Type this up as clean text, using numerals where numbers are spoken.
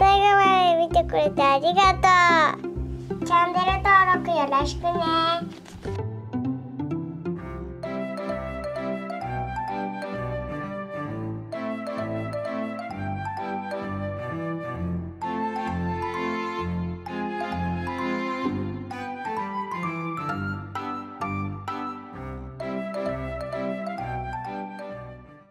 最後まで見てくれてありがとう。チャンネル登録よろしくね。